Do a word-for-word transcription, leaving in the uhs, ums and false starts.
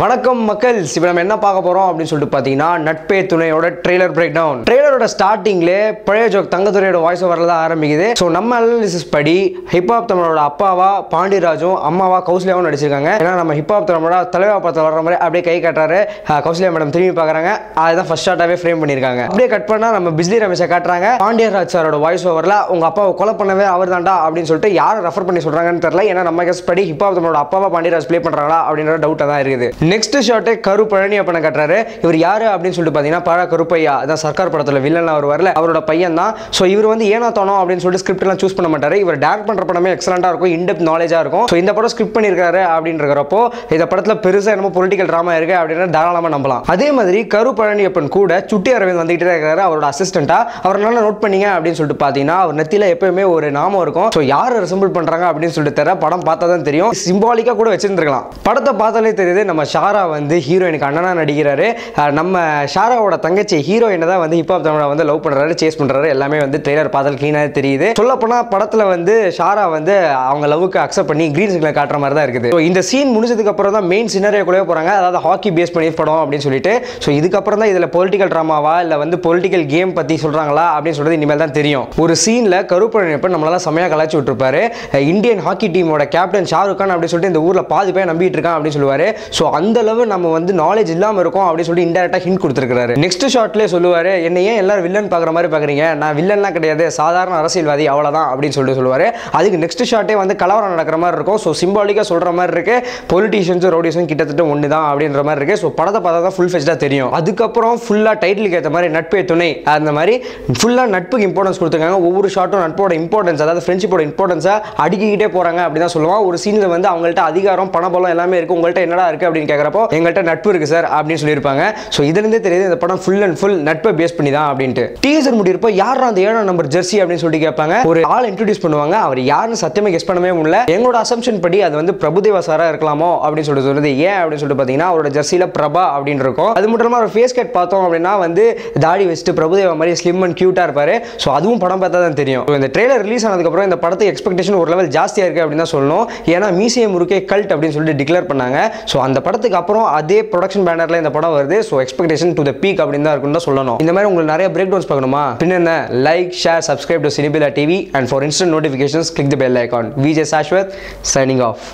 வணக்கம் மக்கள், இப்போ நம்ம என்ன பார்க்க போறோம் அப்படினு சொல்லிட்டு பாத்தீங்கன்னா நட்பே துணையோட ட்ரெய்லர் பிரேக் டவுன். ட்ரெய்லரோட ஸ்டார்டிங்ல பழைய ஜோக் தங்கதுரையோட வாய்ஸ் ஓவர்ல தான் ஆரம்பிக்குது. சோ நம்ம அனாலிசிஸ் படி ஹிப்ஹாப் தமிழோட அப்பாவா பாண்டிராஜும் அம்மாவா கௌசல்யாவும் நடிச்சிருக்காங்க. ஏன்னா நம்ம ஹிப்ஹாப் தமிழோட தலைவா படத்துல வர்ற மாதிரி அப்படியே கை காட்டுறாரு கௌசல்யா மேடம், திரும்பி பாக்குறாங்க, அதுதான் ஃபர்ஸ்ட் ஷாட்டாவே ஃப்ரேம் பண்ணிருக்காங்க. அப்படியே கட் பண்ணா நம்ம பிஸ்லி ரமேஷை காட்டுறாங்க. பாண்டியராஜ் சாரோட வாய்ஸ் ஓவர்ல உங்க அப்பாவை கொலை பண்ணவே அவர் தாண்டா அப்படின்னு சொல்லிட்டு யாரும் ரெஃபர் பண்ணி சொல்றாங்கன்னு தெரியல. ஏன்னா நம்ம கேஸ் படி ஹிப்ஹாப் தமிழோட அப்பாவா பாண்டியராஜ் பிளே பண்றாங்களா அப்படின்ற டவுட்டா தான் இருக்குது. நெக்ஸ்ட் ஷாட்டே கருப்பழனியா பண்ண கட்டுறாரு. இவர் யாரு அப்படின்னு சொல்லிட்டு பாத்தீங்கன்னா பாரா கருப்பையா, அதான் சர்க்கார் படத்துல வில்லனா வருவார்ல அவரோட பையன் தான். சோ இவர் வந்து ஏனா தானோ அப்படின்னு சொல்லிட்டு ஸ்கிரிப்ட் எல்லாம் சூஸ் பண்ண மாட்டாரு. இவர் டைரக்ட் பண்ற படமே எக்ஸலண்டா இருக்கும், இன்டெப்த் நாலேஜா இருக்கும். சோ இந்த படம் ஸ்கிரிப்ட் பண்ணிருக்காரு அப்படின்றப்போ இந்த படத்துல பெருசா என்னமோ பொலிட்டிக்கல் டிராமா இருக்கு அப்படின்னா தாராளமா நம்பலாம். அதே மாதிரி கருப்பழனியப்பன் கூட சுட்டி அரவிந்த் வந்துகிட்டே இருக்காரு அவரோட அசிஸ்டண்டா. அவர் நல்லா நோட் பண்ணீங்க அப்படின்னு சொல்லிட்டு பாத்தீங்கன்னா அவர் நெத்தில எப்பயுமே ஒரு நாமம் இருக்கும். சோ யார் ரெசம்பிள் பண்றாங்க அப்படின்னு சொல்லிட்டு தெரியல, படம் பார்த்தா தான் தெரியும். சிம்பாலிக்கா கூட வச்சிருந்திருக்கலாம். படத்தை பார்த்தாலே தெரியுது நம்ம ஷாரா வந்து ஹீரோயினுக்கு அண்ணனா நடிக்கிறாரு. நம்ம ஷாராவோட தங்கச்சி ஹீரோயினை தான் வந்து ஹிப்ஹாப் தமிழை வந்து லவ் பண்றாரு, சேஸ் பண்றாரு. எல்லாமே வந்து ட்ரெய்லர் பார்த்தால் கிளீனாக தெரியுது. சொல்ல போனா படத்துல வந்து ஷாரா வந்து அவங்க லவ்வுக்கு அக்செப்ட் பண்ணி கிரீன் சிக்னல் காட்டுற மாதிரி தான் இருக்குது. ஸோ இந்த சீன் முடிஞ்சதுக்கு அப்புறம் தான் மெயின் சினரியோக்குள்ளே போறாங்க, அதாவது ஹாக்கி பேஸ் பண்ணி படம் அப்படின்னு சொல்லிட்டு. ஸோ இதுக்கப்புறம் தான் இதுல பொலிட்டிக்கல் டிராமாவா இல்ல வந்து பொலிட்டிக்கல் கேம் பத்தி சொல்றாங்களா அப்படின்னு சொல்றது இனிமேல் தான் தெரியும். ஒரு சீன்ல கருப்பழனியப்பன் நம்மளால செமையா கலாச்சி விட்டுருப்பாரு. இந்தியன் ஹாக்கி டீமோட கேப்டன் ஷாருக் கான் அப்படின்னு சொல்லிட்டு இந்த ஊர்ல பாதி பேர் நம்பிட்டு இருக்கான் அப்படின்னு சொல்லுவாரு. சோ அந்த அளவு நம்ம வந்து நாலேஜ் இல்லாம இருக்கும் அப்படின்னு சொல்லி இன்டெரக்டா ஹிண்ட் கொடுத்திருக்காரு. நெக்ஸ்ட் ஷாட்லயே சொல்லுவாரு, என்ன ஏன் எல்லாரும் வில்லன் பாக்குற மாதிரி பாக்குறீங்க, நான் வில்லன்லாம் கிடையாது, சாதாரண அரசியல்வாதி அவ்வளவுதான் அப்படின்னு சொல்லிட்டு சொல்லுவாரு. அதுக்கு நெக்ஸ்ட் ஷாட்டே வந்து கலவரம் நடக்கிற மாதிரி இருக்கும். ஸோ சிம்பாலிக்கா சொல்ற மாதிரி இருக்கு, பொலிட்டிஷியன்ஸும் ரவுடிஸும் கிட்டத்தட்ட ஒன்று தான் அப்படின்ற மாதிரி இருக்கு. ஸோ படத்தை பார்த்தா தான் ஃபுல் ஃபெஜ்டா தெரியும். அதுக்கப்புறம் ஃபுல்லா டைட்டிலுக்கு ஏற்ற மாதிரி நட்பே துணை அந்த மாதிரி ஃபுல்லா நட்புக்கு இம்பார்ட்டன்ஸ் கொடுத்துருக்காங்க. ஒவ்வொரு ஷாட்டும் நட்போட இம்பார்ட்டன்ஸ், அதாவது ஃப்ரெண்ட்ஷிப்போட இம்பார்ட்டன்ஸா அடிக்கிட்டே போறாங்க அப்படிதான் சொல்லுவான். ஒரு சீன்ல வந்து அவங்கள்ட்ட அதிகாரம் பணபலம் எல்லாமே இருக்கு, உங்கள்ட்ட என்னடா இருக்கு அப்படின்னு கேக்குறப்போ எங்கள்கிட்ட நட்பு இருக்கு சார் அப்படின்னு சொல்லியிருப்பாங்க. சோ இதுலேருந்தே தெரியுது இந்த படம் ஃபுல் அண்ட் ஃபுல் நட்பை பேஸ் பண்ணி தான் அப்படின்ட்டு. டீசர் முடியிறப்போ யாரும் அந்த ஏழாம் நம்பர் ஜெர்சி அப்படின்னு சொல்லிட்டு கேட்பாங்க. ஒரு ஆள் இன்ட்ரோடியூஸ் பண்ணுவாங்க, அவர் யாருன்னு சத்தியமா கெஸ் பண்ணவே முடியல. எங்களோட அசம்ஷன் படி அது வந்து பிரபுதேவா சாரா இருக்கலாமோ அப்படின்னு சொல்லிட்டு சொல்றது. ஏன் அப்படின்னு சொல்லிட்டு பாத்தீங்கன்னா அவரோட ஜெர்சியில பிரபா அப்படின்னு இருக்கும். அது மட்டும் இல்லாம அவர் ஃபேஸ் கட் பார்த்தோம் அப்படின்னா வந்து தாடி வச்சுட்டு பிரபுதேவா மாதிரி ஸ்லிம் அண்ட் கியூட்டா இருப்பாரு. சோ அதுவும் படம் பார்த்தா தான் தெரியும். இந்த ட்ரெய்லர் ரிலீஸ் ஆனதுக்கு அப்புறம் இந்த படத்தை எக்ஸ்பெக்டேஷன் ஒரு லெவல் ஜாஸ்தியா இருக்கு அப்படின்னு தான் சொல்லணும். ஏன்னா மீசிய முருகே கல்ட் அப்படின்னு சொல்லிட்டு டிக்ளேர் பண்ணாங்க. சோ அந்த படத்துக்கு அப்புறம் அதே ப்ரொடக்ஷன் பேனர்ல இந்த படம் வருது. So expectation to the peak அப்படிதான் இருக்குன்னு தான் சொல்லணும். இந்த மாதிரி உங்களுக்கு நிறைய பிரேக் டவுன்ஸ் பார்க்கணுமா, பின்ன என்ன, like, share, subscribe to Cinebilla TV, and for instant notifications click the bell icon. VJ Shashwat signing of.